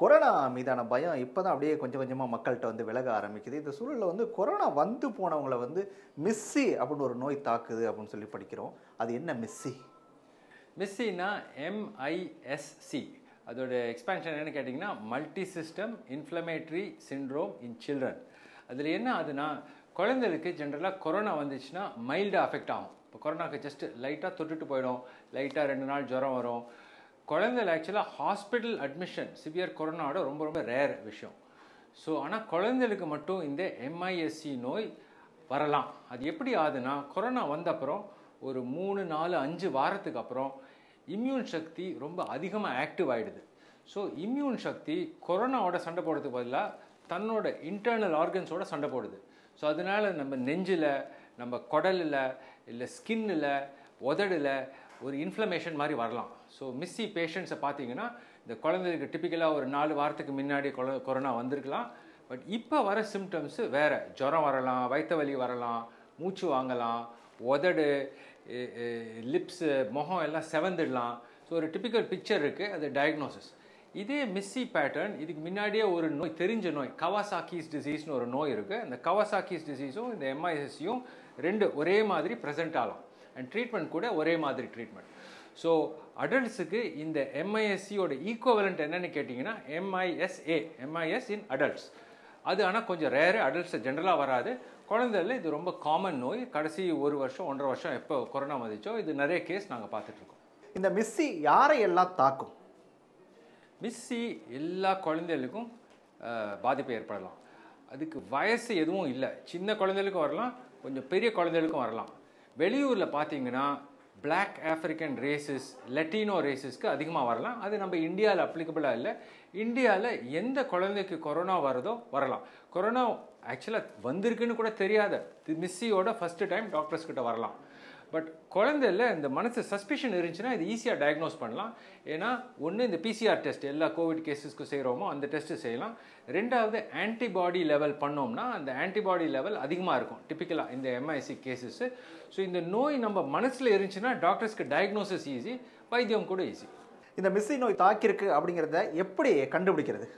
Corona மீதான பயம் இப்போ தான் அப்படியே கொஞ்சம் கொஞ்சமாக மக்கள்கிட்ட வந்து விலக ஆரம்பிக்குது. இந்த சூழலில் வந்து கொரோனா வந்து போனவங்களை வந்து மிஸ்-C அப்படின்னு ஒரு நோய் தாக்குது அப்படின்னு சொல்லி படிக்கிறோம். அது என்ன மிஸ்-C? மிஸ்-Cனா MIS-C, அதோட எக்ஸ்பேன்ஷன் என்னென்னு கேட்டிங்கன்னா multi system inflammatory syndrome in children. அதில் என்ன ஆகுதுன்னா, குழந்தைகளுக்கு ஜென்ரலாக கொரோனா வந்துச்சுன்னா மைல்டாக அஃபெக்ட் ஆகும். இப்போ கொரோனாவுக்கு ஜஸ்ட்டு லைட்டாக தொட்டுட்டு போயிடும், லைட்டாக 2 நாள் ஜுரம் வரும். குழந்தைகள் ஆக்சுவலாக ஹாஸ்பிட்டல் அட்மிஷன் சிவியர் கொரோனாவோட ரொம்ப ரொம்ப ரேர் விஷயம். ஸோ ஆனால் குழந்தைகளுக்கு மட்டும் இந்த MIS-C நோய் வரலாம். அது எப்படி ஆகுதுன்னா, கொரோனா வந்த அப்புறம் ஒரு 3, 4, 5 வாரத்துக்கு அப்புறம் இம்யூன் சக்தி ரொம்ப அதிகமாக ஆக்டிவ் ஆகிடுது. ஸோ இம்யூன் சக்தி கொரோனாவோட சண்டை போடுறதுக்கு பதிலாக தன்னோட இன்டர்னல் ஆர்கன்ஸோட சண்டை போடுது. ஸோ அதனால் நம்ம நெஞ்சில், நம்ம குடலில், இல்லை ஸ்கின்னில், உதடில் ஒரு இன்ஃப்ளமேஷன் மாதிரி வரலாம். ஸோ மிஸ்-C பேஷண்ட்ஸை பார்த்தீங்கன்னா, இந்த குழந்தைகளுக்கு டிப்பிக்கலாக ஒரு 4 வாரத்துக்கு முன்னாடி கொரோனா வந்திருக்கலாம். பட் இப்போ வர சிம்டம்ஸு வேறு. ஜுரம் வரலாம், வயிற்று வலி வரலாம், மூச்சு வாங்கலாம், உதடு, லிப்ஸு, முகம் எல்லாம் செவந்துடலாம். ஸோ ஒரு டிப்பிக்கல் பிக்சர் இருக்குது, அது டயக்னோசிஸ். இதே மிஸ்-C பேட்டர்ன் இதுக்கு முன்னாடியே ஒரு நோய், தெரிஞ்ச நோய், கவாசாக்கிஸ் டிசீஸ்னு ஒரு நோய் இருக்குது. அந்த கவாசாக்கிஸ் டிசீஸும் இந்த MIS-Cயும் ரெண்டு ஒரே மாதிரி ப்ரெசென்ட் ஆகலாம், அண்ட் ட்ரீட்மெண்ட் கூட ஒரே மாதிரி ட்ரீட்மெண்ட். ஸோ அடல்ட்ஸுக்கு இந்த MIS-Cயோட ஈக்குவலண்ட் என்னென்னு கேட்டிங்கன்னா MIS-A, MIS இன் அடல்ட்ஸ். அது ஆனால் கொஞ்சம் ரேரு, அடல்ட்ஸை ஜென்ரலாக வராது. குழந்தைகளில் இது ரொம்ப காமன் நோய். கடைசி 1 வருஷம் 1.5 வருஷம் எப்போ கொரோனா வந்துச்சோ இது நிறைய கேஸ் நாங்கள் பார்த்துட்ருக்கோம். இந்த மிஸ்-C யாரையெல்லாம் தாக்கும்? மிஸ்-C எல்லா குழந்தைகளுக்கும் பாதிப்பு ஏற்படலாம். அதுக்கு வயசு எதுவும் இல்லை, சின்ன குழந்தைகளுக்கும் வரலாம், கொஞ்சம் பெரிய குழந்தைகளுக்கும் வரலாம். வெளியூரில் பார்த்தீங்கன்னா பிளாக் ஆஃப்ரிக்கன் ரேசஸ், லெட்டினோ ரேசஸ்க்கு அதிகமாக வரலாம். அது நம்ம இந்தியாவில் அப்ளிகபிளாக இல்லை. இந்தியாவில் எந்த குழந்தைக்கு கொரோனா வருதோ வரலாம். கொரோனா ஆக்சுவலாக வந்திருக்குன்னு கூட தெரியாத மிஸ்-Cயோட ஃபஸ்ட்டு டைம் டாக்டர்ஸ்கிட்ட வரலாம். பட் குழந்தையில் இந்த மனசு சஸ்பிஷன் இருந்துச்சுன்னா இது ஈஸியாக டயக்னோஸ் பண்ணலாம். ஏன்னா ஒன்று இந்த PCR டெஸ்ட் எல்லா கோவிட் கேஸஸ்க்கும் செய்கிறோமோ அந்த டெஸ்ட்டு செய்யலாம். 2வது ஆன்டிபாடி லெவல் பண்ணோம்னா அந்த ஆன்டிபாடி லெவல் அதிகமாக இருக்கும் டிப்பிக்கலாக இந்த MIS-C கேஸஸ்ஸு. ஸோ இந்த நோய் நம்ம மனசில் இருந்துச்சுன்னா டாக்டர்ஸ்க்கு டயக்னோசிஸ் ஈஸி, வைத்தியம் கூட ஈஸி. இந்த மிஸ்-C நோய் தாக்கியிருக்கு அப்படிங்கிறத எப்படி கண்டுபிடிக்கிறது?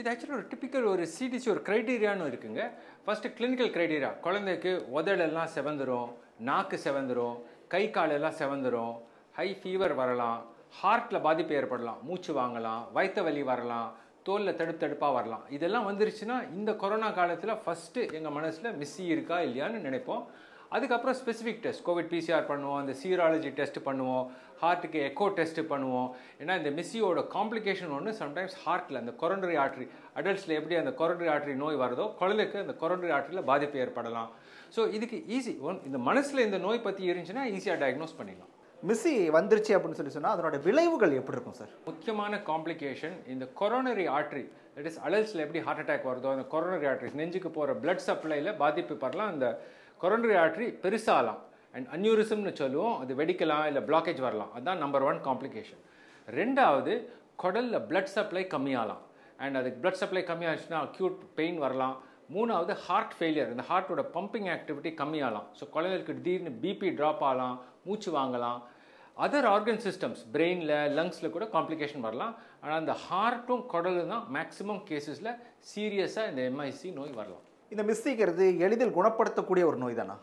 இது ஆக்சுவலாக ஒரு டிப்பிக்கல் ஒரு CDC ஒரு க்ரைட்டீரியான்னு இருக்குங்க. ஃபஸ்ட்டு கிளினிக்கல் க்ரைட்டீரியா, குழந்தைக்கு உதடெல்லாம் செவந்துடும், நாக்கு செவந்துடும், கை காலெல்லாம் செவந்துடும், ஹை ஃபீவர் வரலாம், ஹார்ட்டில் பாதிப்பு ஏற்படலாம், மூச்சு வாங்கலாம், வயிற்று வலி வரலாம், தோலில் தடுப்பாக வரலாம். இதெல்லாம் வந்துருச்சுன்னா இந்த கொரோனா காலத்தில் ஃபஸ்ட்டு எங்கள் மனசில் மிஸ்-C இருக்கா இல்லையான்னு நினைப்போம். அதுக்கப்புறம் ஸ்பெசிஃபிக் டெஸ்ட், கோவிட் PCR பண்ணுவோம், அந்த சீராலஜி டெஸ்ட் பண்ணுவோம், ஹார்ட்டுக்கு எக்கோ டெஸ்ட் பண்ணுவோம். ஏன்னா இந்த மிஸ்-Cயோட காம்ப்ளிகேஷன் ஒன்று, சம்டைம்ஸ் ஹார்ட்டில் அந்த கொரோனரி ஆர்ட்ரி, அடல்ட்ஸில் எப்படி அந்த கொரோனரி ஆர்ட்ரி நோய் வருதோ குழந்தைக்கு அந்த கொரோனரி ஆர்ட்ரியில் பாதிப்பு ஏற்படலாம். ஸோ இதுக்கு ஈஸி ஒன், இந்த மனசில் இந்த நோய் பற்றி இருந்துச்சுன்னா ஈஸியாக டயக்னோஸ் பண்ணிடலாம். மிஸ்-C வந்துருச்சு அப்படின்னு சொல்லி சொன்னால் அதனோட விளைவுகள் எப்படி இருக்கும் சார்? முக்கியமான காம்ப்ளிகேஷன் இந்த கொரோனரி ஆர்ட்ரி, தட் இஸ் அடல்ட்ஸில் எப்படி ஹார்ட் அட்டாக் வருதோ அந்த கொரோனரி ஆர்ட்ரிஸ், நெஞ்சுக்கு போகிற பிளட் சப்ளையில் பாதிப்பு பரலாம். அந்த கொரோனரி ஆர்ட்ரி பெருசாகலாம், அண்ட் அன்யூரிசம்னு சொல்லுவோம், அது வெடிக்கலாம், இல்லை பிளாக்கேஜ் வரலாம். அதுதான் நம்பர் 1 காம்ப்ளிகேஷன். 2வது குடலில் பிளட் சப்ளை கம்மியாகலாம், அண்ட் அதுக்கு பிளட் சப்ளை கம்மியாகிடுச்சுன்னா அக்யூட் பெயின் வரலாம். 3வது ஹார்ட் ஃபெயிலியர், இந்த ஹார்ட்டோட பம்பிங் ஆக்டிவிட்டி கம்மியாகலாம். ஸோ குழந்தைகளுக்கு திடீர்னு BP ட்ராப் ஆகலாம், மூச்சு வாங்கலாம். அதர் ஆர்கன் சிஸ்டம்ஸ், பிரெயினில், லங்ஸில் கூட காம்ப்ளிகேஷன் வரலாம். ஆனால் அந்த ஹார்ட்டும் குடலும் தான் மேக்ஸிமம் கேஸஸில் சீரியஸாக இந்த MIS-C நோய் வரலாம். இந்த மிஸ்-Cங்கிறது எளிதில் குணப்படுத்தக்கூடிய ஒரு நோய் தானா?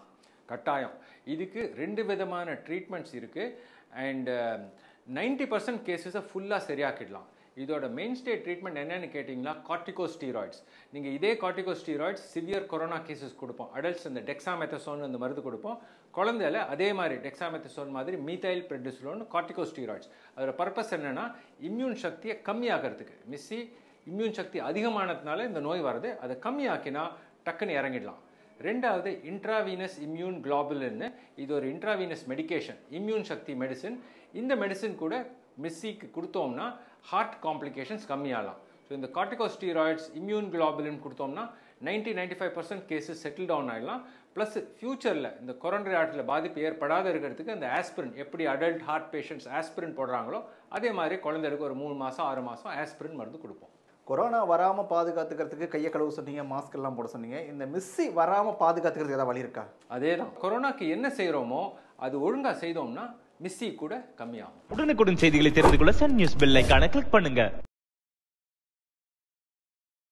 கட்டாயம். இதுக்கு 2 விதமான ட்ரீட்மெண்ட்ஸ் இருக்குது, அண்ட் 90% கேஸஸை ஃபுல்லாக சரியாக்கிடலாம். இதோட மெயின் ஸ்டே ட்ரீட்மெண்ட் என்னென்னு கேட்டிங்கன்னா கார்டிகோஸ்டீராய்ட்ஸ். நீங்கள் இதே கார்டிகோஸ்டீராய்ட்ஸ் சிவியர் கொரோனா கேஸஸ் கொடுப்போம். அடல்ட்ஸ் இந்த டெக்ஸாமெத்தசோன் அந்த மருந்து கொடுப்போம். குழந்தையில அதே மாதிரி டெக்ஸாமெத்தசோன் மாதிரி மீத்தைல் பிரெட்னிசோலோன் கார்டிகோஸ்டீராய்ட்ஸ். அதோட பர்பஸ் என்னென்னா இம்யூன் சக்தியை கம்மியாகிறதுக்கு. மிஸ்-C இம்யூன் சக்தி அதிகமானதுனால இந்த நோய் வருது, அதை கம்மியாக்கினா டக்குன்னு இறங்கிடலாம். 2வது இன்ட்ராவீனஸ் இம்யூன் குளோபுலின்னு, இது ஒரு இன்ட்ராவீனஸ் மெடிக்கேஷன், இம்யூன் சக்தி மெடிசின். இந்த மெடிசின் கூட மிஸ்-Cக்கு கொடுத்தோம்னா ஹார்ட் காம்ப்ளிகேஷன்ஸ் கம்மியாகலாம். ஸோ இந்த கார்டிகோஸ்டீராய்ட்ஸ், இம்யூன் குளோபுலின் கொடுத்தோம்னா 90-95% கேஸஸ் செட்டில் டவுன் ஆகிடலாம். ப்ளஸ் ஃப்யூச்சரில் இந்த கொரோனரி ஆர்ட்ரியில் பாதிப்பு ஏற்படாத இருக்கிறதுக்கு அந்த ஆஸ்பிரின், எப்படி அடல்ட் ஹார்ட் பேஷண்ட்ஸ் ஆஸ்பிரின் போடுறாங்களோ அதே மாதிரி குழந்தைகளுக்கு ஒரு 3 மாதம் 6 மாதம் ஆஸ்பிரின் மருந்து கொடுப்போம். கொரோனா வராமல் பாதுகாத்துக்கிறதுக்கு கையை கழுவு சொன்னீங்க, மாஸ்க் எல்லாம் போட சொன்னீங்க. இந்த மிஸ்-C வராமல் பாதுகாத்துக்கிறதுக்கு ஏதாவது வழி இருக்கா? அதே தான், கொரோனாக்கு என்ன செய்கிறோமோ அது ஒழுங்காக செய்தோம்னா மிஸ்-C கூட கம்மியாகும். உடனுக்குடன் செய்திகளை தெரிந்து கொள்ள சன் நியூஸ் பெல் ஐகானை கிளிக் பண்ணுங்க.